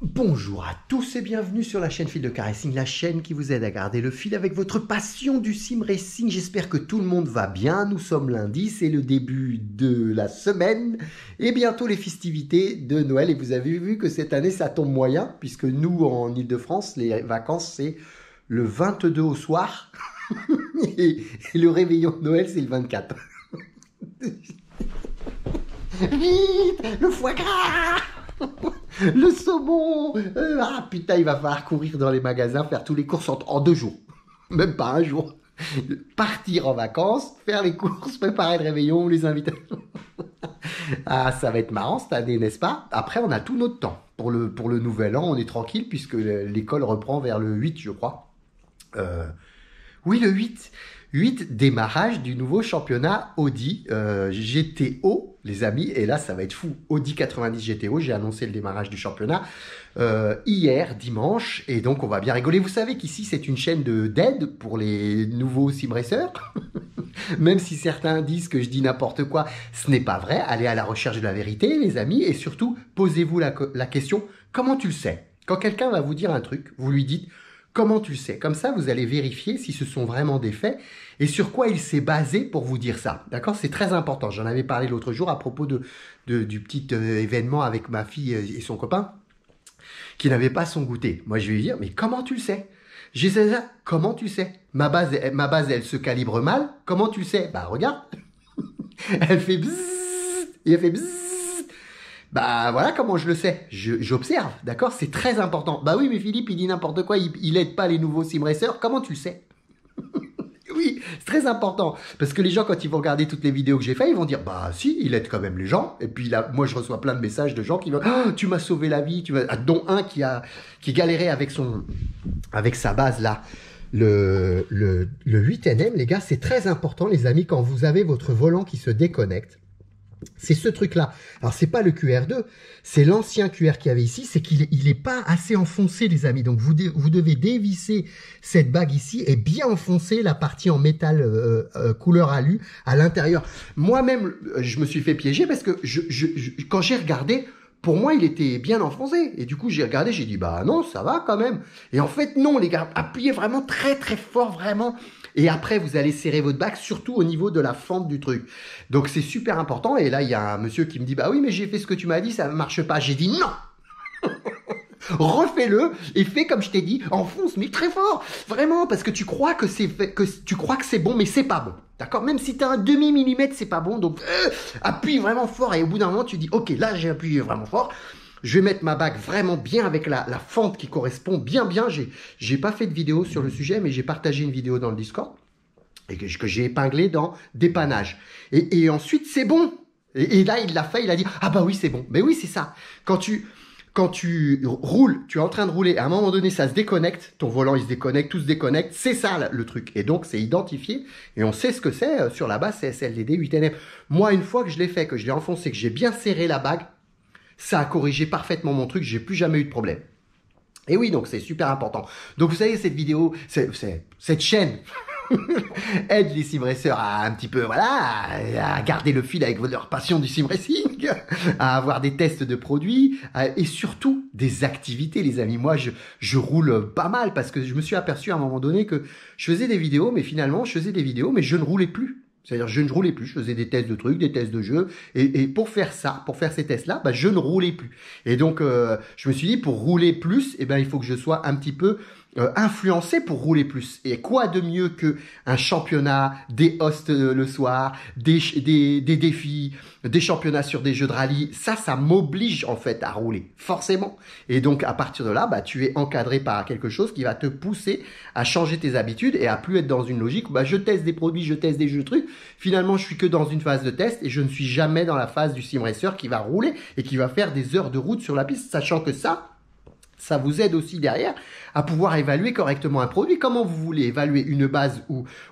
Bonjour à tous et bienvenue sur la chaîne Phildecaracing, la chaîne qui vous aide à garder le fil avec votre passion du sim racing. J'espère que tout le monde va bien. Nous sommes lundi, c'est le début de la semaine et bientôt les festivités de Noël. Et vous avez vu que cette année ça tombe moyen, puisque nous en Ile-de-France, les vacances c'est le 22 au soir et le réveillon de Noël c'est le 24. Vite, le foie gras, le saumon, ah putain, il va falloir courir dans les magasins, faire tous les courses en 2 jours, même pas 1 jour. Partir en vacances, faire les courses, préparer le réveillon, les invitations. Ah, ça va être marrant cette année, n'est-ce pas? Après, on a tout notre temps. Pour le nouvel an, on est tranquille puisque l'école reprend vers le 8, je crois. Oui, le 8. 8, démarrage du nouveau championnat Audi GTO, les amis, et là ça va être fou, Audi 90 GTO, j'ai annoncé le démarrage du championnat hier, dimanche, et donc on va bien rigoler. Vous savez qu'ici c'est une chaîne d'aide pour les nouveaux simraceurs, même si certains disent que je dis n'importe quoi, ce n'est pas vrai. Allez à la recherche de la vérité les amis, et surtout posez-vous la question, comment tu le sais? Quand quelqu'un va vous dire un truc, vous lui dites comment tu le sais? Comme ça, vous allez vérifier si ce sont vraiment des faits et sur quoi il s'est basé pour vous dire ça. D'accord? C'est très important. J'en avais parlé l'autre jour à propos du petit événement avec ma fille et son copain qui n'avait pas son goûter. Moi, je vais lui dire, mais comment tu le sais? J'ai ça, comment tu sais? Ma base, elle se calibre mal. Comment tu le sais? Bah, regarde. Elle fait bzzz, et elle fait bzzz. Bah voilà comment je le sais, j'observe, d'accord? C'est très important. Bah oui mais Philippe il dit n'importe quoi, il aide pas les nouveaux simracers, comment tu le sais? Oui, c'est très important, parce que les gens quand ils vont regarder toutes les vidéos que j'ai faites, ils vont dire bah si, il aide quand même les gens, et puis là moi je reçois plein de messages de gens qui vont oh, tu m'as sauvé la vie, dont un qui galérait avec sa base là. Le 8NM les gars, c'est très important les amis, quand vous avez votre volant qui se déconnecte. C'est ce truc-là. Alors, c'est pas le QR2, c'est l'ancien QR qu'il y avait ici, c'est qu'il n'est pas assez enfoncé, les amis. Donc, vous devez dévisser cette bague ici et bien enfoncer la partie en métal couleur alu à l'intérieur. Moi-même, je me suis fait piéger parce que quand j'ai regardé, pour moi, il était bien enfoncé. Et du coup, j'ai regardé, j'ai dit, bah non, ça va quand même. Et en fait, non, les gars, appuyez vraiment très, très fort, vraiment. Et après, vous allez serrer votre bague, surtout au niveau de la fente du truc. Donc, c'est super important. Et là, il y a un monsieur qui me dit, bah oui, mais j'ai fait ce que tu m'as dit, ça ne marche pas. J'ai dit, non. Refais-le et fais comme je t'ai dit, enfonce, mais très fort. Vraiment, parce que tu crois que c'est bon, mais c'est pas bon. D'accord? Même si t'as un demi-millimètre, c'est pas bon. Donc, appuie vraiment fort. Et au bout d'un moment, tu dis, ok, là, j'ai appuyé vraiment fort. Je vais mettre ma bague vraiment bien avec la fente qui correspond bien. J'ai pas fait de vidéo sur le sujet, mais j'ai partagé une vidéo dans le Discord et que j'ai épinglé dans dépannage. Et ensuite, c'est bon. Et là, il l'a fait, il a dit, ah bah oui, c'est bon. Mais oui, c'est ça. Quand tu roules, tu es en train de rouler, à un moment donné, ça se déconnecte, ton volant, il se déconnecte, tout se déconnecte, c'est ça le truc. Et donc, c'est identifié, et on sait ce que c'est sur la base CSL DD 8NM. Moi, une fois que je l'ai fait, que je l'ai enfoncé, que j'ai bien serré la bague, ça a corrigé parfaitement mon truc, j'ai plus jamais eu de problème. Et oui, donc c'est super important. Donc vous savez, cette vidéo, cette chaîne aide les simracers à un petit peu, voilà, à garder le fil avec leur passion du simracing, à avoir des tests de produits et surtout des activités, les amis. Moi, je roule pas mal parce que je me suis aperçu à un moment donné que je faisais des vidéos, mais finalement, je ne roulais plus. C'est-à-dire, je ne roulais plus, je faisais des tests de trucs, des tests de jeux, et pour faire ça, pour faire ces tests-là, bah, je ne roulais plus. Et donc, je me suis dit, pour rouler plus, eh ben, il faut que je sois un petit peu influencé pour rouler plus. Et quoi de mieux qu'un championnat, des hosts le soir, des défis, des championnats sur des jeux de rallye. Ça m'oblige en fait à rouler, forcément. Et donc à partir de là, bah, tu es encadré par quelque chose qui va te pousser à changer tes habitudes et à plus être dans une logique où bah, je teste des produits, je teste des jeux de trucs. Finalement, je suis que dans une phase de test et je ne suis jamais dans la phase du simracer qui va rouler et qui va faire des heures de route sur la piste, sachant que ça vous aide aussi derrière à pouvoir évaluer correctement un produit. Comment vous voulez évaluer une base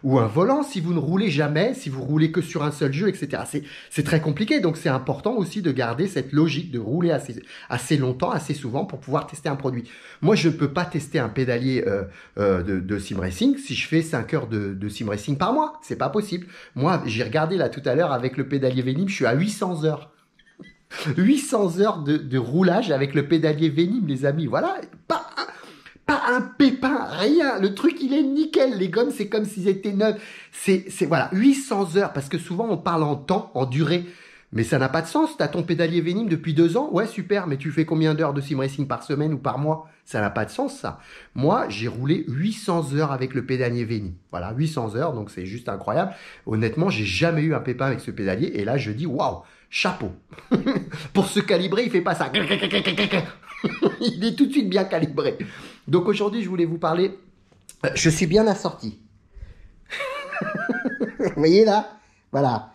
ou un volant si vous ne roulez jamais, si vous roulez que sur un seul jeu, etc. C'est très compliqué, donc c'est important aussi de garder cette logique de rouler assez longtemps, assez souvent pour pouvoir tester un produit. Moi, je ne peux pas tester un pédalier de simracing si je fais 5 heures de simracing par mois. C'est pas possible. Moi, j'ai regardé là tout à l'heure avec le pédalier Venym, je suis à 800 heures. 800 heures de roulage avec le pédalier Venym, les amis. Voilà, pas un pépin, rien. Le truc, il est nickel. Les gommes, c'est comme s'ils étaient neufs. C'est voilà, 800 heures. Parce que souvent, on parle en temps, en durée. Mais ça n'a pas de sens. T'as ton pédalier Venym depuis 2 ans. Ouais, super. Mais tu fais combien d'heures de sim racing par semaine ou par mois? Ça n'a pas de sens, ça. Moi, j'ai roulé 800 heures avec le pédalier Venym. Voilà, 800 heures. Donc, c'est juste incroyable. Honnêtement, j'ai jamais eu un pépin avec ce pédalier. Et là, je dis, waouh, chapeau. Pour se calibrer, il fait pas ça. Il est tout de suite bien calibré. Donc, aujourd'hui, je voulais vous parler. Je suis bien assorti. Vous voyez là? Voilà.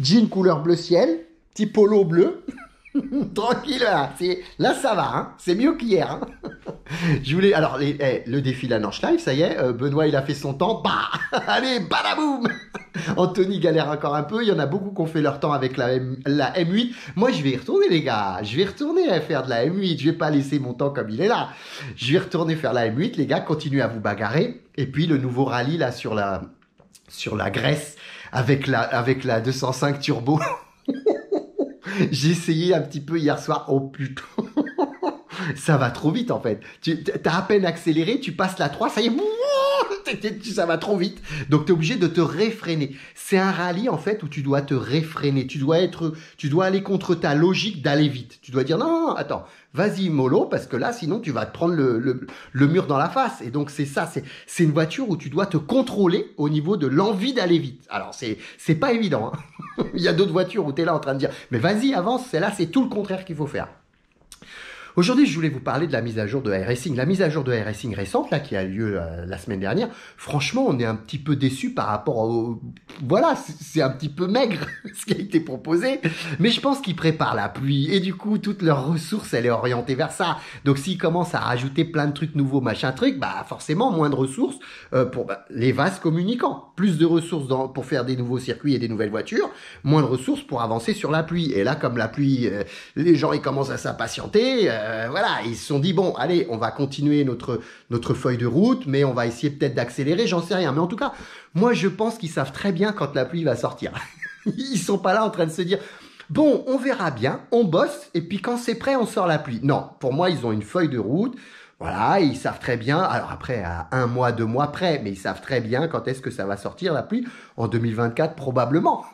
Jean couleur bleu ciel, petit polo bleu, tranquille, là, là ça va, hein. C'est mieux qu'hier. Hein. Je voulais, alors le défi de la Nordschleife, ça y est, Benoît il a fait son temps, bah, allez, badaboum. Anthony galère encore un peu, il y en a beaucoup qui ont fait leur temps avec la M8. Moi je vais y retourner les gars, je vais retourner à faire de la M8, je vais pas laisser mon temps comme il est là. Je vais retourner faire la M8, les gars, continuez à vous bagarrer. Et puis le nouveau rallye là sur la Grèce, avec la 205 Turbo. J'ai essayé un petit peu hier soir. Oh putain. Ça va trop vite en fait. Tu as à peine accéléré, tu passes la 3, ça y est. Ça va trop vite. Donc tu es obligé de te réfréner. C'est un rallye en fait où tu dois te réfréner. Tu dois aller contre ta logique d'aller vite. Tu dois dire non, non, non, attends, vas-y mollo parce que là sinon tu vas te prendre le mur dans la face. Et donc c'est ça, c'est une voiture où tu dois te contrôler au niveau de l'envie d'aller vite. Alors c'est pas évident. Hein. Il y a d'autres voitures où tu es là en train de dire mais vas-y avance, celle-là c'est tout le contraire qu'il faut faire. Aujourd'hui, je voulais vous parler de la mise à jour de iRacing. La mise à jour de iRacing récente, là, qui a lieu la semaine dernière, franchement, on est un petit peu déçus par rapport au... Voilà, c'est un petit peu maigre, ce qui a été proposé. Mais je pense qu'ils préparent la pluie. Et du coup, toutes leurs ressources, elles sont orientées vers ça. Donc, s'ils commencent à rajouter plein de trucs nouveaux, machin truc, bah forcément, moins de ressources pour les vases communicants. Plus de ressources pour faire des nouveaux circuits et des nouvelles voitures. Moins de ressources pour avancer sur la pluie. Et là, comme la pluie, les gens, ils commencent à s'impatienter... voilà, ils se sont dit bon, allez, on va continuer notre feuille de route, mais on va essayer peut-être d'accélérer, j'en sais rien. Mais en tout cas, moi je pense qu'ils savent très bien quand la pluie va sortir. Ils sont pas là en train de se dire bon, on verra bien, on bosse et puis quand c'est prêt, on sort la pluie. Non, pour moi ils ont une feuille de route. Voilà, ils savent très bien, alors après à 1 mois, 2 mois près, mais ils savent très bien quand est-ce que ça va sortir la pluie, en 2024 probablement,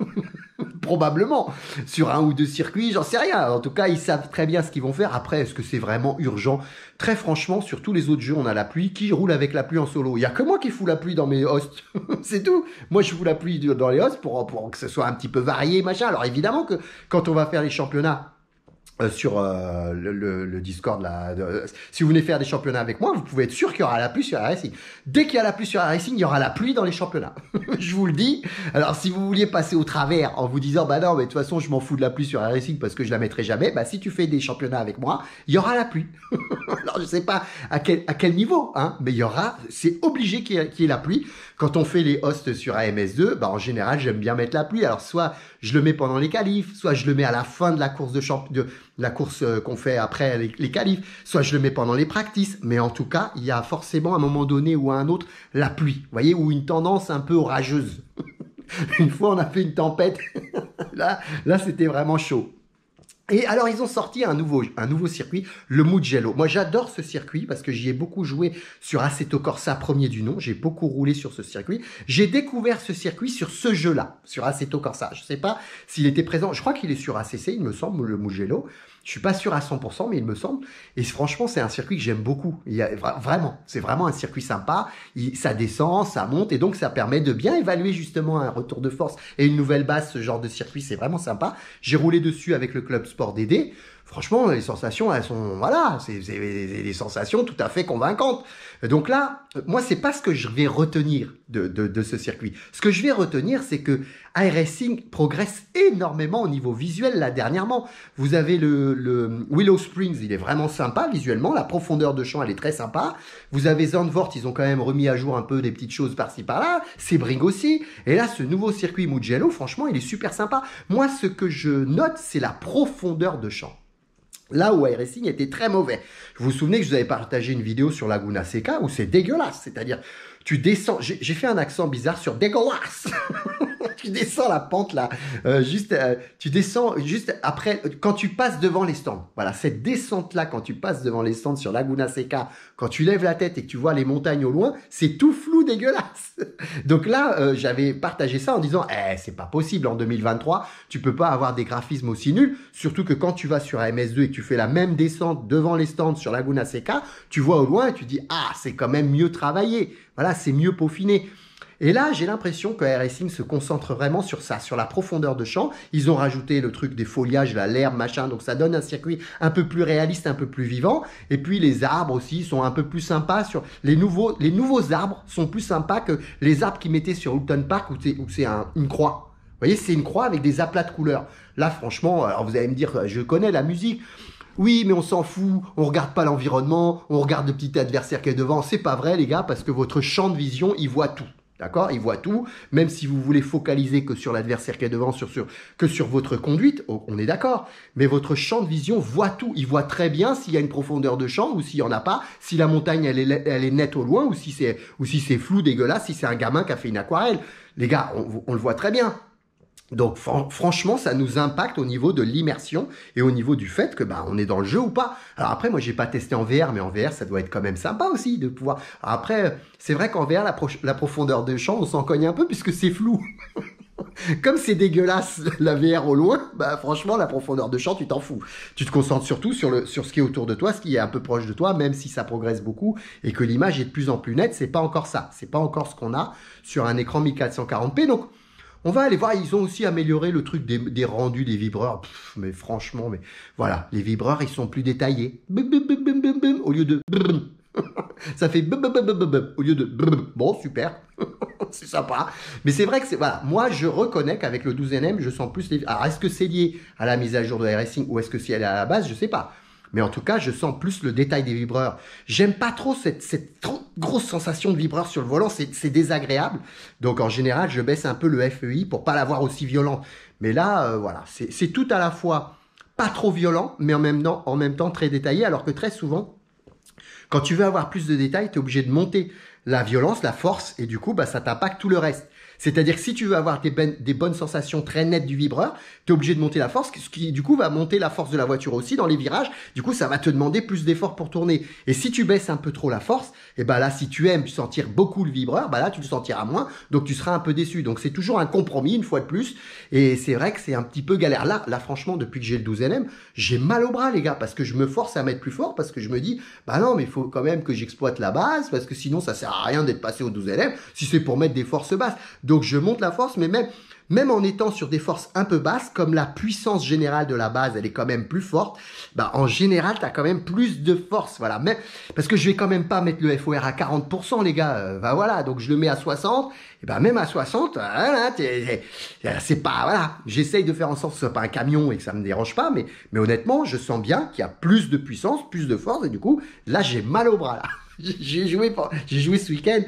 probablement, sur 1 ou 2 circuits, j'en sais rien, en tout cas ils savent très bien ce qu'ils vont faire, après est-ce que c'est vraiment urgent? Très franchement, sur tous les autres jeux on a la pluie, qui roule avec la pluie en solo? Il n'y a que moi qui fous la pluie dans mes hosts, c'est tout, moi je fous la pluie dans les hosts pour que ce soit un petit peu varié, machin, alors évidemment que quand on va faire les championnats, sur le Discord là, si vous venez faire des championnats avec moi, vous pouvez être sûr qu'il y aura la pluie sur iRacing. Dès qu'il y a la pluie sur iRacing, il y aura la pluie dans les championnats. Je vous le dis. Alors si vous vouliez passer au travers en vous disant bah non mais de toute façon je m'en fous de la pluie sur iRacing parce que je la mettrai jamais, bah si tu fais des championnats avec moi, il y aura la pluie. Alors je sais pas à quel niveau, hein, mais il y aura, c'est obligé qu'il y ait la pluie. Quand on fait les hosts sur AMS2, bah en général j'aime bien mettre la pluie. Alors soit je le mets pendant les qualifs, soit je le mets à la fin de la course la course qu'on fait après les qualifs, soit je le mets pendant les practices, mais en tout cas, il y a forcément à un moment donné ou à un autre la pluie, vous voyez, ou une tendance un peu orageuse. Une fois, on a fait une tempête, là c'était vraiment chaud. Et alors, ils ont sorti un nouveau circuit, le Mugello. Moi, j'adore ce circuit parce que j'y ai beaucoup joué sur Assetto Corsa, premier du nom. J'ai beaucoup roulé sur ce circuit. J'ai découvert ce circuit sur ce jeu-là, sur Assetto Corsa. Je ne sais pas s'il était présent. Je crois qu'il est sur ACC, il me semble, le Mugello. Je suis pas sûr à 100%, mais il me semble. Et franchement, c'est un circuit que j'aime beaucoup. Vraiment, c'est vraiment un circuit sympa. Ça descend, ça monte, et donc ça permet de bien évaluer justement un retour de force et une nouvelle base. Ce genre de circuit, c'est vraiment sympa. J'ai roulé dessus avec le Club Sport DD. Franchement, les sensations, elles sont, voilà, c'est des sensations tout à fait convaincantes. Donc là, moi, c'est pas ce que je vais retenir de ce circuit. Ce que je vais retenir, c'est que iRacing progresse énormément au niveau visuel, là, dernièrement. Vous avez le Willow Springs, il est vraiment sympa visuellement. La profondeur de champ, elle est très sympa. Vous avez Zandvoort, ils ont quand même remis à jour un peu des petites choses par-ci, par-là. Sebring aussi. Et là, ce nouveau circuit Mugello, franchement, il est super sympa. Moi, ce que je note, c'est la profondeur de champ. Là où iRacing était très mauvais. Vous vous souvenez que je vous avais partagé une vidéo sur Laguna Seca où c'est dégueulasse. C'est-à-dire, tu descends... J'ai fait un accent bizarre sur dégueulasse. Tu descends la pente là, tu descends juste après, quand tu passes devant les stands. Voilà, cette descente là, quand tu passes devant les stands sur Laguna Seca, quand tu lèves la tête et que tu vois les montagnes au loin, c'est tout flou, dégueulasse. Donc là, j'avais partagé ça en disant, c'est pas possible, en 2023, tu peux pas avoir des graphismes aussi nuls, surtout que quand tu vas sur AMS2 et que tu fais la même descente devant les stands sur Laguna Seca, tu vois au loin et tu dis, ah, c'est quand même mieux travaillé. Voilà, c'est mieux peaufiné. Et là, j'ai l'impression que iRacing se concentre vraiment sur ça, sur la profondeur de champ. Ils ont rajouté le truc des foliages, l'herbe, machin. Donc, ça donne un circuit un peu plus réaliste, un peu plus vivant. Et puis, les arbres aussi sont un peu plus sympas. Sur les nouveaux arbres sont plus sympas que les arbres qu'ils mettaient sur Hulton Park où c'est une croix. Vous voyez, c'est une croix avec des aplats de couleurs. Là, franchement, alors vous allez me dire, je connais la musique. Oui, mais on s'en fout, on regarde pas l'environnement, on regarde le petit adversaire qui est devant. C'est pas vrai, les gars, parce que votre champ de vision, il voit tout. D'accord? Il voit tout. Même si vous voulez focaliser que sur l'adversaire qui est devant, que sur votre conduite, on est d'accord. Mais votre champ de vision voit tout. Il voit très bien s'il y a une profondeur de champ ou s'il n'y en a pas, si la montagne, elle est nette au loin, ou si c'est flou, dégueulasse, si c'est un gamin qui a fait une aquarelle. Les gars, on le voit très bien. Donc franchement, ça nous impacte au niveau de l'immersion et au niveau du fait que on est dans le jeu ou pas. Alors après, moi, j'ai pas testé en VR, mais en VR, ça doit être quand même sympa aussi de pouvoir. Alors après, c'est vrai qu'en VR, la profondeur de champ, on s'en cogne un peu puisque c'est flou. Comme c'est dégueulasse la VR au loin, franchement, la profondeur de champ, tu t'en fous. Tu te concentres surtout sur ce qui est autour de toi, ce qui est un peu proche de toi, même si ça progresse beaucoup et que l'image est de plus en plus nette. C'est pas encore ça. C'est pas encore ce qu'on a sur un écran 1440p. Donc on va aller voir, ils ont aussi amélioré le truc des rendus des vibreurs. Mais franchement, voilà, les vibreurs, ils sont plus détaillés. Au lieu de... Ça fait... Au lieu de... Bon, super. C'est sympa. Mais c'est vrai que c'est... Voilà, moi, je reconnais qu'avec le 12NM, je sens plus les... Alors, est-ce que c'est lié à la mise à jour de iRacing ou est-ce que c'est à la base? Je sais pas. Mais en tout cas, je sens plus le détail des vibreurs. J'aime pas trop cette trop grosse sensation de vibreur sur le volant. C'est désagréable. Donc, en général, je baisse un peu le FEI pour pas l'avoir aussi violente. Mais là, voilà, c'est tout à la fois pas trop violent, mais en même temps très détaillé. Alors que très souvent, quand tu veux avoir plus de détails, tu es obligé de monter la violence, la force. Et du coup, ça t'impacte tout le reste. C'est-à-dire que si tu veux avoir des bonnes sensations très nettes du vibreur, tu es obligé de monter la force, ce qui du coup va monter la force de la voiture aussi dans les virages. Du coup, ça va te demander plus d'efforts pour tourner. Et si tu baisses un peu trop la force, et là, si tu aimes sentir beaucoup le vibreur, là, tu le sentiras moins, donc tu seras un peu déçu. Donc, c'est toujours un compromis, une fois de plus. Et c'est vrai que c'est un petit peu galère. Là, franchement, depuis que j'ai le 12NM, j'ai mal au bras, les gars, parce que je me force à mettre plus fort, parce que je me dis, non, mais il faut quand même que j'exploite la base, parce que sinon, ça sert à rien d'être passé au 12NM si c'est pour mettre des forces basses. Donc, je monte la force, mais même en étant sur des forces un peu basses, comme la puissance générale de la base, elle est quand même plus forte, en général, tu as quand même plus de force. Voilà. Même, parce que je vais quand même pas mettre le FOR à 40%, les gars. Voilà, donc je le mets à 60. Et même à 60, c'est pas... Voilà. J'essaye de faire en sorte que ce soit pas un camion et que ça me dérange pas, mais honnêtement, je sens bien qu'il y a plus de puissance, plus de force, et du coup, là, j'ai mal au bras. J'ai joué ce week-end.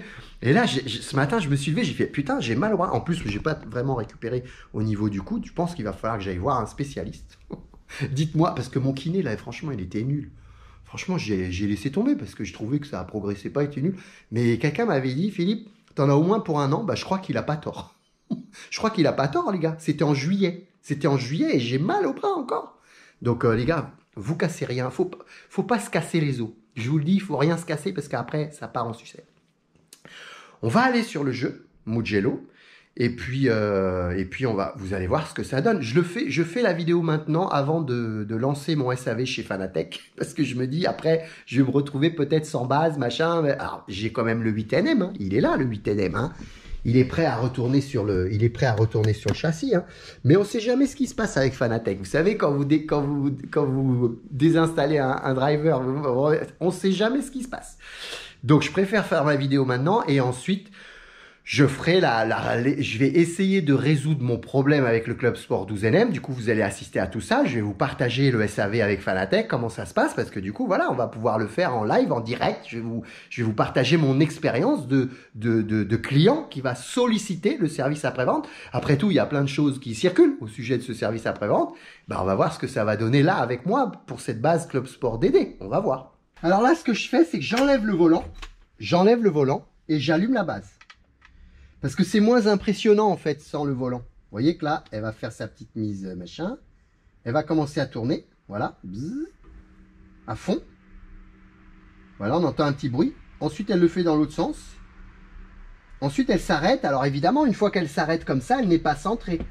Et là, ce matin, je me suis levé, j'ai fait, putain, j'ai mal au bras. En plus, j'ai pas vraiment récupéré au niveau du coude. Je pense qu'il va falloir que j'aille voir un spécialiste. Dites-moi, parce que mon kiné, là, franchement, il était nul. Franchement, j'ai laissé tomber parce que je trouvais que ça ne progressait pas, il était nul. Mais quelqu'un m'avait dit, Philippe, t'en as au moins pour un an. Je crois qu'il n'a pas tort. Je crois qu'il n'a pas tort, les gars. C'était en juillet. C'était en juillet et j'ai mal au bras encore. Donc, les gars, vous cassez rien. Faut pas se casser les os. Je vous le dis, il faut rien se casser parce qu'après, ça part en sucette. On va aller sur le jeu Mugello et puis vous allez voir ce que ça donne. Je fais la vidéo maintenant avant de lancer mon SAV chez Fanatec parce que je me dis après je vais me retrouver peut-être sans base machin. Alors j'ai quand même le 8NM, hein. Il est là le 8NM, hein. Il est prêt à retourner sur le, châssis, hein. Mais on sait jamais ce qui se passe avec Fanatec. Vous savez, quand vous désinstallez un driver, on sait jamais ce qui se passe. Donc, je préfère faire ma vidéo maintenant et ensuite, je ferai je vais essayer de résoudre mon problème avec le Club Sport 12NM. Du coup, vous allez assister à tout ça. Je vais vous partager le SAV avec Fanatec, comment ça se passe. Parce que du coup, voilà, on va pouvoir le faire en live, en direct. Je vais vous partager mon expérience de client qui va solliciter le service après-vente. Après tout, il y a plein de choses qui circulent au sujet de ce service après-vente. On va voir ce que ça va donner là avec moi pour cette base Club Sport DD. On va voir. Alors là, ce que je fais, c'est que j'enlève le volant et j'allume la base. Parce que c'est moins impressionnant en fait sans le volant. Vous voyez que là, elle va faire sa petite mise machin. Elle va commencer à tourner. Voilà. Bzzz. À fond. Voilà, on entend un petit bruit. Ensuite, elle le fait dans l'autre sens. Ensuite, elle s'arrête. Alors évidemment, une fois qu'elle s'arrête comme ça, elle n'est pas centrée.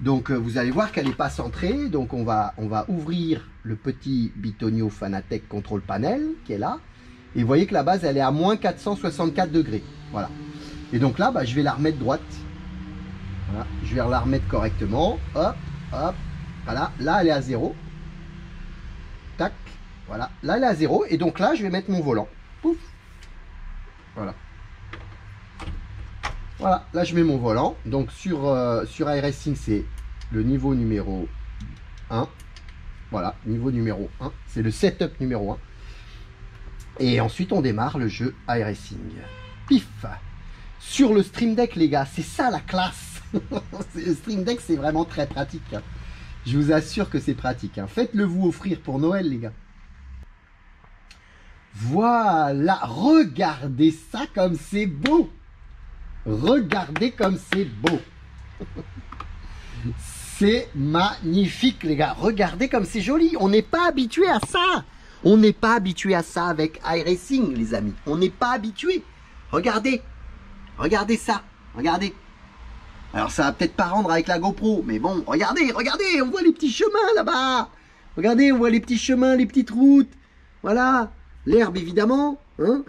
Donc, vous allez voir qu'elle n'est pas centrée. Donc, on va ouvrir le petit Bitonio Fanatec Control Panel qui est là. Et vous voyez que la base, elle est à moins 464 degrés. Voilà. Et donc là, bah, je vais la remettre droite. Voilà. Je vais la remettre correctement. Hop, hop. Voilà. Là, elle est à 0. Tac. Voilà. Là, elle est à 0. Et donc là, je vais mettre mon volant. Pouf. Voilà. Voilà, là je mets mon volant. Donc sur iRacing, c'est le niveau numéro 1. Voilà, niveau numéro 1. C'est le setup numéro 1. Et ensuite, on démarre le jeu iRacing. Pif! Sur le Stream Deck, les gars, c'est ça la classe. Le Stream Deck, c'est vraiment très pratique. Je vous assure que c'est pratique. Faites-le vous offrir pour Noël, les gars. Voilà, regardez ça comme c'est beau. Regardez comme c'est beau. C'est magnifique, les gars. Regardez comme c'est joli. On n'est pas habitué à ça. On n'est pas habitué à ça avec iRacing, les amis. On n'est pas habitué. Regardez. Regardez ça. Regardez. Alors, ça va peut-être pas rendre avec la GoPro. Mais bon, regardez, regardez. On voit les petits chemins là-bas. Regardez, on voit les petits chemins, les petites routes. Voilà. L'herbe, évidemment. Hein?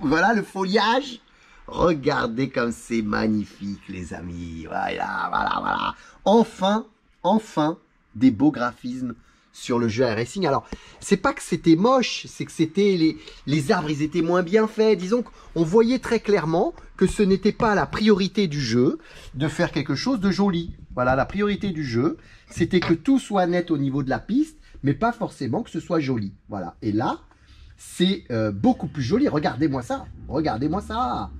Voilà le foliage. Regardez comme c'est magnifique, les amis. Voilà, voilà, voilà. Enfin, enfin, des beaux graphismes sur le jeu iRacing. Alors, c'est pas que c'était moche, c'est que c'était les arbres, ils étaient moins bien faits. Disons qu'on voyait très clairement que ce n'était pas la priorité du jeu de faire quelque chose de joli. Voilà, la priorité du jeu, c'était que tout soit net au niveau de la piste, mais pas forcément que ce soit joli. Voilà, et là, c'est beaucoup plus joli. Regardez-moi ça, regardez-moi ça.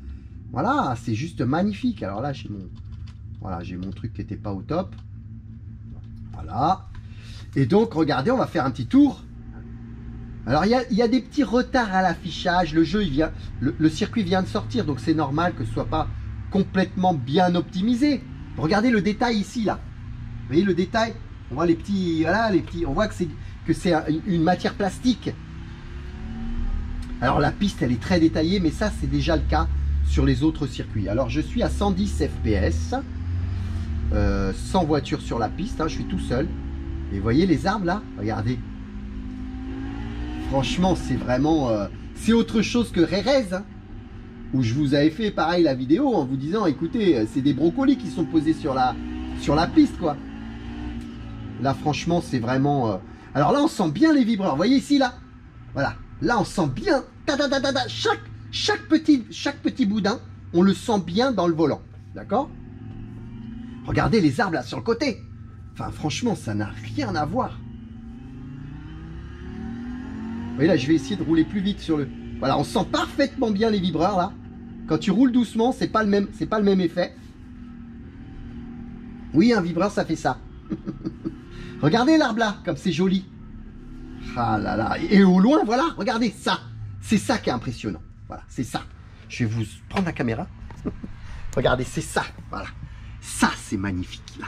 Voilà, c'est juste magnifique. Alors là, j'ai mon, voilà, j'ai mon truc qui n'était pas au top. Voilà. Et donc, regardez, on va faire un petit tour. Alors, il y a des petits retards à l'affichage. Le jeu, il vient, le circuit vient de sortir, donc c'est normal que ce ne soit pas complètement bien optimisé. Regardez le détail ici, là. Vous voyez le détail? On voit les petits, voilà, les petits. On voit que c'est une matière plastique. Alors, la piste, elle est très détaillée, mais ça, c'est déjà le cas sur les autres circuits. Alors je suis à 110 fps sans voiture sur la piste, hein, je suis tout seul. Et vous voyez les arbres là, regardez. Franchement, c'est vraiment c'est autre chose que Rérez, hein, où je vous avais fait pareil la vidéo en vous disant écoutez, c'est des brocolis qui sont posés sur la piste, quoi. Là franchement, c'est vraiment alors là on sent bien les vibreurs. Vous voyez ici là. Voilà, là on sent bien chaque petit boudin, on le sent bien dans le volant. D'accord? Regardez les arbres là sur le côté. Enfin, franchement, ça n'a rien à voir. Vous voyez là, je vais essayer de rouler plus vite sur le... Voilà, on sent parfaitement bien les vibreurs là. Quand tu roules doucement, c'est pas le même, c'est pas le même effet. Oui, un vibreur, ça fait ça. Regardez l'arbre là, comme c'est joli. Ah là là. Et au loin, voilà, regardez ça. C'est ça qui est impressionnant. Voilà, c'est ça. Je vais vous prendre la caméra. Regardez, c'est ça. Voilà. Ça, c'est magnifique, là.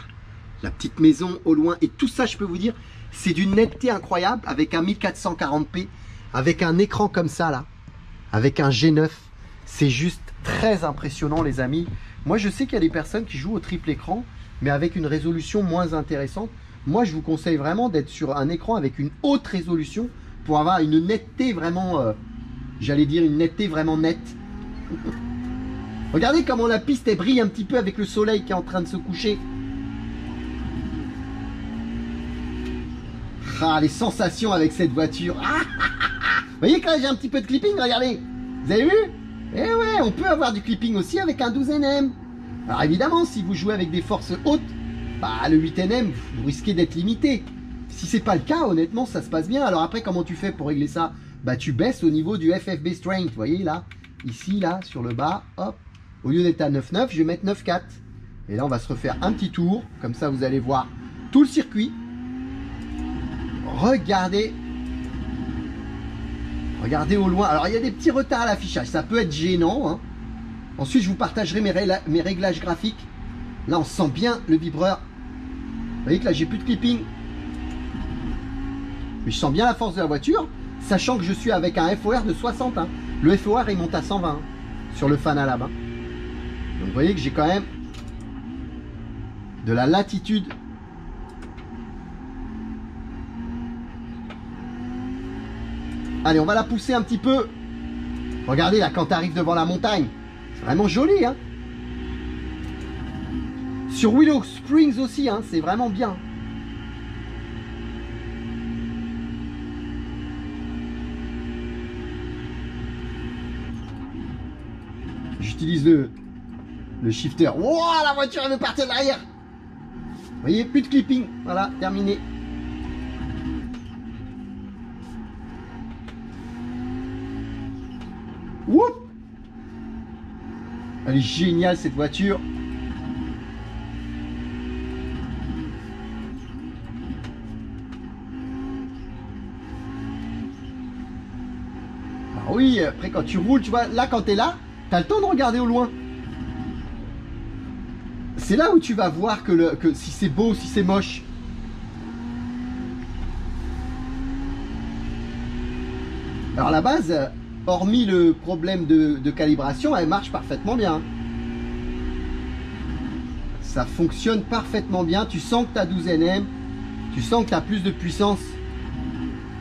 La petite maison au loin. Et tout ça, je peux vous dire, c'est d'une netteté incroyable avec un 1440p, avec un écran comme ça, là, avec un G9. C'est juste très impressionnant, les amis. Moi, je sais qu'il y a des personnes qui jouent au triple écran, mais avec une résolution moins intéressante. Moi, je vous conseille vraiment d'être sur un écran avec une haute résolution pour avoir une netteté vraiment... j'allais dire une netteté vraiment nette. Regardez comment la piste, elle brille un petit peu avec le soleil qui est en train de se coucher. Ah, les sensations avec cette voiture. Ah, vous voyez que là, j'ai un petit peu de clipping, regardez. Vous avez vu? Eh ouais, on peut avoir du clipping aussi avec un 12NM. Alors évidemment, si vous jouez avec des forces hautes, bah, le 8NM, vous risquez d'être limité. Si c'est pas le cas, honnêtement, ça se passe bien. Alors après, comment tu fais pour régler ça? Bah, tu baisses au niveau du FFB Strength, vous voyez là, ici, là, sur le bas, hop, au lieu d'être à 9,9, je vais mettre 9,4. Et là, on va se refaire un petit tour, comme ça, vous allez voir tout le circuit. Regardez, regardez au loin. Alors, il y a des petits retards à l'affichage, ça peut être gênant, hein, Ensuite, je vous partagerai mes réglages graphiques. Là, on sent bien le vibreur. Vous voyez que là, j'ai plus de clipping. Mais je sens bien la force de la voiture, sachant que je suis avec un FOR de 60. Hein. Le FOR, il monte à 120 hein, sur le Fanalab. Hein. Donc, vous voyez que j'ai quand même de la latitude. Allez, on va la pousser un petit peu. Regardez là, quand tu arrives devant la montagne, c'est vraiment joli. Hein. Sur Willow Springs aussi, hein, c'est vraiment bien. J'utilise le shifter. Wouah, la voiture elle veut partir de l'arrière. Vous voyez, plus de clipping. Voilà, terminé. Wouh, elle est géniale cette voiture. Ah oui, après quand tu roules, tu vois, là quand tu es là, tu as le temps de regarder au loin. C'est là où tu vas voir que, si c'est beau, si c'est moche. Alors à la base, hormis le problème de calibration, elle marche parfaitement bien. Ça fonctionne parfaitement bien. Tu sens que tu as 12 NM. Tu sens que tu as plus de puissance.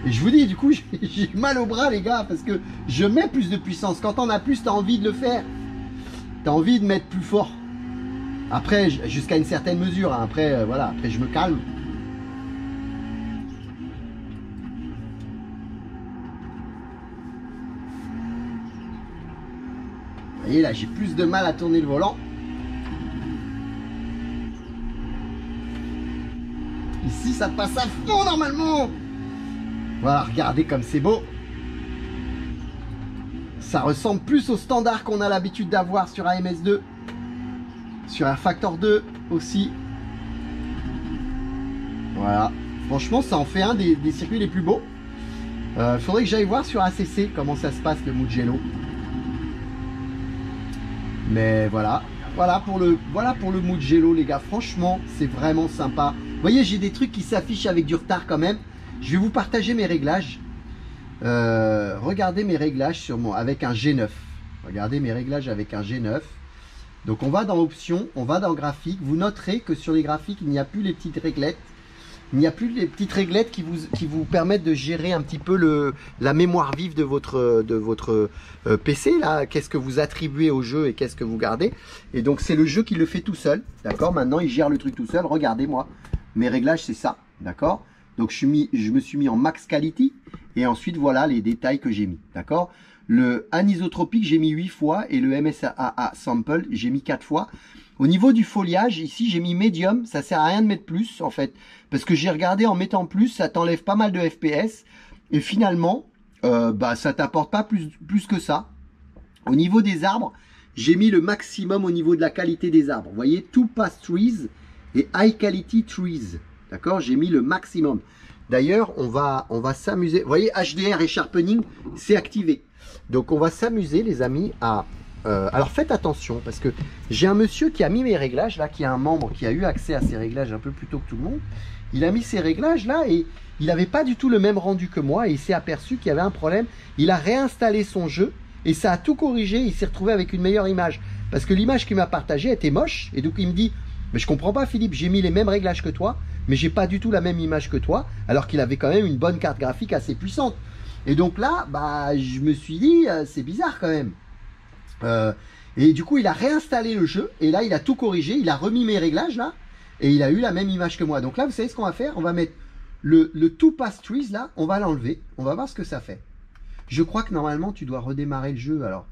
Et je vous dis, du coup, j'ai mal au bras, les gars, parce que je mets plus de puissance. Quand t'en as plus, t'as envie de le faire. T'as envie de mettre plus fort. Après, jusqu'à une certaine mesure. Hein. Après, voilà, après je me calme. Vous voyez, là, j'ai plus de mal à tourner le volant. Ici, ça passe à fond, normalement. Voilà, regardez comme c'est beau. Ça ressemble plus aux standards qu'on a l'habitude d'avoir sur AMS2. Sur R-Factor 2 aussi. Voilà. Franchement, ça en fait un des circuits les plus beaux. Faudrait que j'aille voir sur ACC comment ça se passe le Mugello. Mais voilà. Voilà pour le Mugello, les gars. Franchement, c'est vraiment sympa. Vous voyez, j'ai des trucs qui s'affichent avec du retard quand même. Je vais vous partager mes réglages. Regardez mes réglages sur mon, avec un G9. Regardez mes réglages avec un G9. Donc on va dans options, on va dans graphiques. Vous noterez que sur les graphiques, il n'y a plus les petites réglettes. Il n'y a plus les petites réglettes qui vous permettent de gérer un petit peu la mémoire vive de votre PC. Qu'est-ce que vous attribuez au jeu et qu'est-ce que vous gardez. Et donc c'est le jeu qui le fait tout seul. D'accord. Maintenant, il gère le truc tout seul. Regardez-moi. Mes réglages, c'est ça. D'accord. Donc je me suis mis en max quality et ensuite voilà les détails que j'ai mis, d'accord. Le anisotropique j'ai mis 8 fois et le MSAA sample j'ai mis 4 fois. Au niveau du foliage, ici j'ai mis medium, ça sert à rien de mettre plus en fait. Parce que j'ai regardé en mettant plus, ça t'enlève pas mal de FPS et finalement bah, ça t'apporte pas plus que ça. Au niveau des arbres, j'ai mis le maximum au niveau de la qualité des arbres. Vous voyez, two pass trees et high quality trees. D'accord, j'ai mis le maximum. D'ailleurs, on va s'amuser. Vous voyez, HDR et sharpening, c'est activé. Donc, on va s'amuser, les amis, à... alors, faites attention, parce que j'ai un monsieur qui a mis mes réglages, là, qui est un membre qui a eu accès à ces réglages un peu plus tôt que tout le monde. Il a mis ces réglages, là, et il n'avait pas du tout le même rendu que moi. Et il s'est aperçu qu'il y avait un problème. Il a réinstallé son jeu, et ça a tout corrigé. Il s'est retrouvé avec une meilleure image. Parce que l'image qu'il m'a partagée était moche. Et donc, il me dit... Mais je comprends pas Philippe, j'ai mis les mêmes réglages que toi, mais j'ai pas du tout la même image que toi, alors qu'il avait quand même une bonne carte graphique assez puissante. Et donc là, bah, je me suis dit, c'est bizarre quand même. Et du coup, il a réinstallé le jeu, et là, il a tout corrigé, il a remis mes réglages là, et il a eu la même image que moi. Donc là, vous savez ce qu'on va faire? On va mettre le Two Pass Trees là, on va l'enlever, on va voir ce que ça fait. Je crois que normalement, tu dois redémarrer le jeu, alors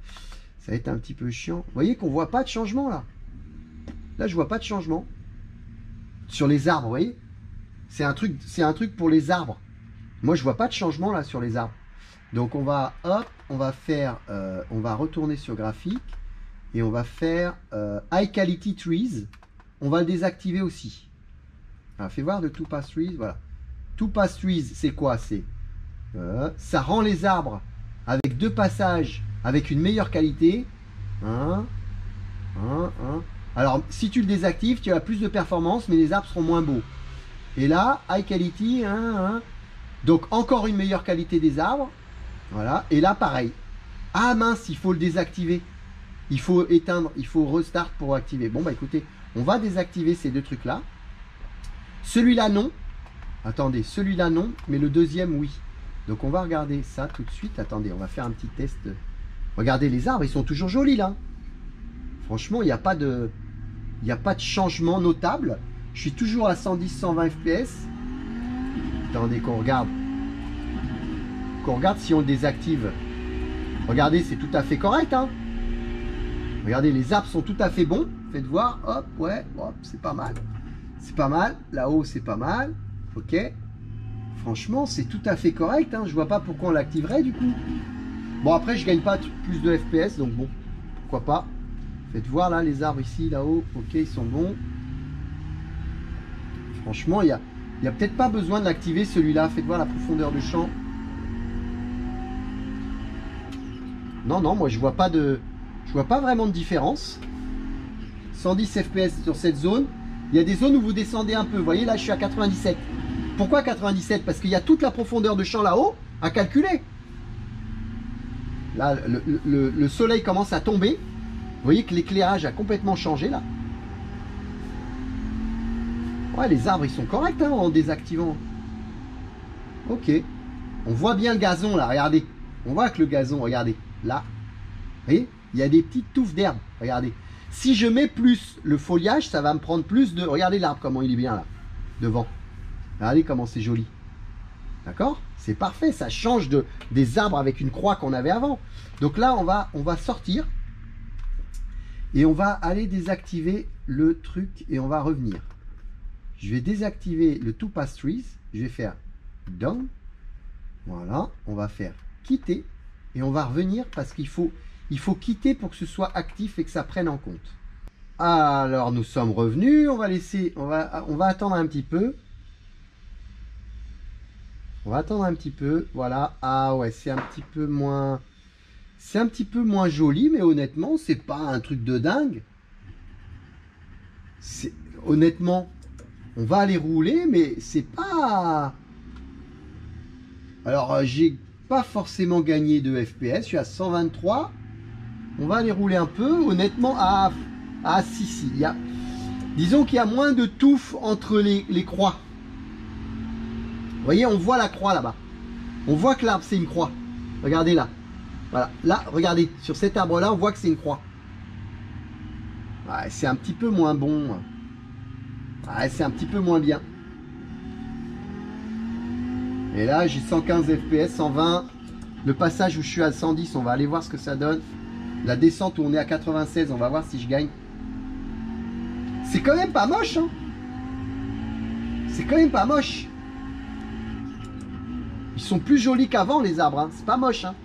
ça va être un petit peu chiant. Vous voyez qu'on voit pas de changement là. Là, je vois pas de changement. Sur les arbres, vous voyez, c'est un truc pour les arbres. Moi, je vois pas de changement là sur les arbres. Donc, on va, hop, on va faire, on va retourner sur graphique et on va faire High Quality Trees. On va le désactiver aussi. Alors, fais voir de Two Pass Trees, voilà. Two Pass Trees, c'est quoi? C'est ça rend les arbres avec deux passages avec une meilleure qualité. Hein. Alors, si tu le désactives, tu as plus de performance, mais les arbres seront moins beaux. Et là, high quality, donc encore une meilleure qualité des arbres. Voilà, et là, pareil. Ah mince, il faut le désactiver. Il faut éteindre, il faut restart pour activer. Bon, bah écoutez, on va désactiver ces deux trucs-là. Celui-là, non. Attendez, celui-là, non, mais le deuxième, oui. Donc, on va regarder ça tout de suite. Attendez, on va faire un petit test. Regardez, les arbres, ils sont toujours jolis, là. Franchement, il n'y a pas de... Il n'y a pas de changement notable. Je suis toujours à 110-120 FPS. Attendez qu'on regarde. Qu'on regarde si on le désactive. Regardez, c'est tout à fait correct. Hein. Regardez, les arbres sont tout à fait bons. Faites voir. Hop, ouais, hop, c'est pas mal. C'est pas mal. Là-haut, c'est pas mal. OK. Franchement, c'est tout à fait correct. Hein. Je vois pas pourquoi on l'activerait du coup. Bon, après, je gagne pas plus de FPS. Donc bon, pourquoi pas. Faites voir là les arbres ici, là-haut, ok, ils sont bons. Franchement, il n'y a peut-être pas besoin de l'activer celui-là. Faites voir la profondeur de champ. Non, non, moi je vois pas de. Je vois pas vraiment de différence. 110 FPS sur cette zone. Il y a des zones où vous descendez un peu. Vous voyez, là je suis à 97. Pourquoi 97? Parce qu'il y a toute la profondeur de champ là-haut à calculer. Là, le soleil commence à tomber. Vous voyez que l'éclairage a complètement changé là. Ouais, les arbres ils sont corrects hein, en désactivant. Ok. On voit bien le gazon là, regardez. On voit que le gazon, regardez, là. Vous voyez, il y a des petites touffes d'herbe, regardez. Si je mets plus le foliage, ça va me prendre plus de... Regardez l'arbre comment il est bien là, devant. Regardez comment c'est joli. D'accord? C'est parfait, ça change des arbres avec une croix qu'on avait avant. Donc là, on va sortir. Et on va aller désactiver le truc et on va revenir. Je vais désactiver le Two Pass Trees. Je vais faire down. Voilà. On va faire quitter. Et on va revenir parce qu'il faut quitter pour que ce soit actif et que ça prenne en compte. Alors nous sommes revenus. On va laisser. On va attendre un petit peu. On va attendre un petit peu. Voilà. Ah ouais, c'est un petit peu moins. C'est un petit peu moins joli, mais honnêtement, c'est pas un truc de dingue. Honnêtement, on va aller rouler, mais c'est pas... Alors, j'ai pas forcément gagné de FPS, je suis à 123. On va aller rouler un peu, honnêtement, à si, si. Il y a... Disons qu'il y a moins de touffe entre les croix. Vous voyez, on voit la croix là-bas. On voit que l'arbre, c'est une croix. Regardez là. Voilà, là, regardez, sur cet arbre-là, on voit que c'est une croix. Ouais, c'est un petit peu moins bon. Ouais, c'est un petit peu moins bien. Et là, j'ai 115 FPS, 120. Le passage où je suis à 110, on va aller voir ce que ça donne. La descente où on est à 96, on va voir si je gagne. C'est quand même pas moche, hein. C'est quand même pas moche. Ils sont plus jolis qu'avant, les arbres, hein. C'est pas moche, hein.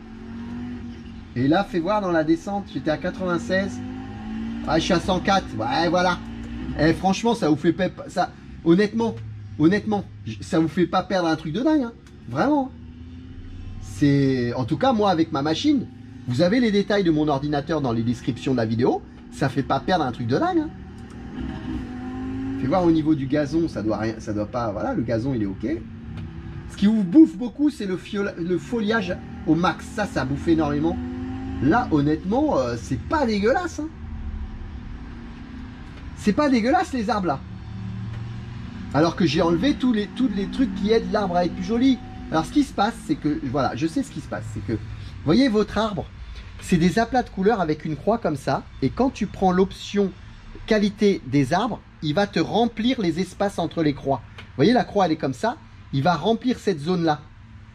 Et là, fais voir dans la descente, j'étais à 96. Ah, je suis à 104. Ouais, voilà. Eh, franchement, ça vous fait pas... Ça, honnêtement, ça vous fait pas perdre un truc de dingue. Hein. Vraiment. C'est... En tout cas, moi, avec ma machine, vous avez les détails de mon ordinateur dans les descriptions de la vidéo. Ça fait pas perdre un truc de dingue. Hein. Fais voir au niveau du gazon, ça doit pas... Voilà, le gazon, il est OK. Ce qui vous bouffe beaucoup, c'est le foliage au max. Ça bouffe énormément. Là, honnêtement, c'est pas dégueulasse. Hein. C'est pas dégueulasse, les arbres, là. Alors que j'ai enlevé tous les trucs qui aident l'arbre à être plus joli. Alors, ce qui se passe, c'est que... Voilà, je sais ce qui se passe. C'est que, vous voyez, votre arbre, c'est des aplats de couleurs avec une croix comme ça. Et quand tu prends l'option qualité des arbres, il va te remplir les espaces entre les croix. Vous voyez, la croix, elle est comme ça. Il va remplir cette zone-là.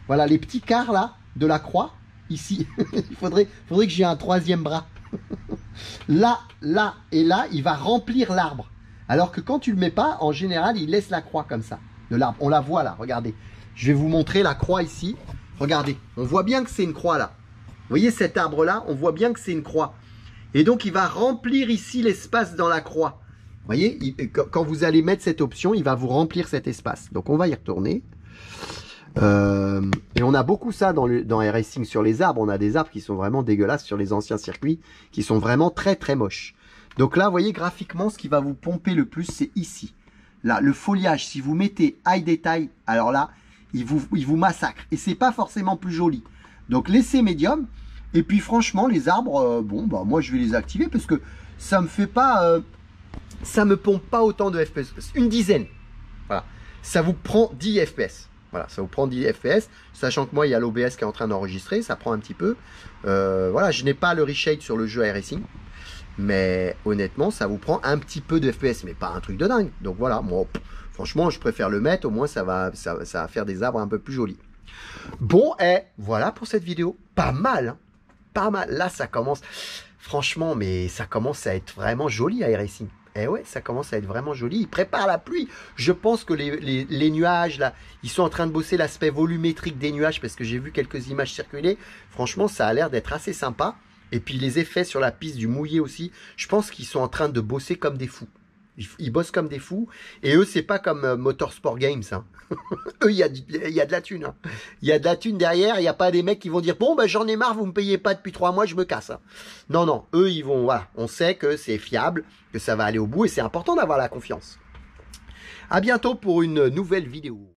Voilà, les petits quarts, là, de la croix. Ici, il faudrait que j'ai un troisième bras. Là, là et là, il va remplir l'arbre. Alors que quand tu le mets pas, en général, il laisse la croix comme ça, de l'arbre. On la voit là, regardez. Je vais vous montrer la croix ici. Regardez, on voit bien que c'est une croix là. Vous voyez cet arbre là, on voit bien que c'est une croix. Et donc, il va remplir ici l'espace dans la croix. Vous voyez, quand vous allez mettre cette option, il va vous remplir cet espace. Donc, on va y retourner. Et on a beaucoup ça dans iRacing sur les arbres. On a des arbres qui sont vraiment dégueulasses sur les anciens circuits, qui sont vraiment très très moches. Donc là, vous voyez graphiquement, ce qui va vous pomper le plus, c'est ici. Là, le foliage, si vous mettez high détail, alors là, il vous massacre. Et c'est pas forcément plus joli. Donc laissez médium. Et puis franchement, les arbres, bon, bah moi je vais les activer parce que ça me fait pas, ça me pompe pas autant de FPS. Une dizaine. Voilà. Ça vous prend 10 FPS. Voilà, ça vous prend 10 FPS, sachant que moi, il y a l'OBS qui est en train d'enregistrer, ça prend un petit peu. Voilà, je n'ai pas le reshade sur le jeu iRacing, mais honnêtement, ça vous prend un petit peu de FPS, mais pas un truc de dingue. Donc voilà, moi, franchement, je préfère le mettre, au moins, ça va faire des arbres un peu plus jolis. Bon, et voilà pour cette vidéo. Pas mal, hein, pas mal. Là, ça commence, franchement, mais ça commence à être vraiment joli iRacing. Eh ouais, ça commence à être vraiment joli. Ils préparent la pluie. Je pense que les nuages, là, ils sont en train de bosser l'aspect volumétrique des nuages parce que j'ai vu quelques images circuler. Franchement, ça a l'air d'être assez sympa. Et puis, les effets sur la piste du mouillé aussi, je pense qu'ils sont en train de bosser comme des fous. Ils bossent comme des fous. Et eux, c'est pas comme Motorsport Games. Hein. Eux, il y a de la thune. Hein. Il y a de la thune derrière. Il n'y a pas des mecs qui vont dire « Bon, ben, j'en ai marre, vous ne me payez pas depuis 3 mois, je me casse. Hein. » Non, non. Eux, ils vont... Voilà. On sait que c'est fiable, que ça va aller au bout. Et c'est important d'avoir la confiance. À bientôt pour une nouvelle vidéo.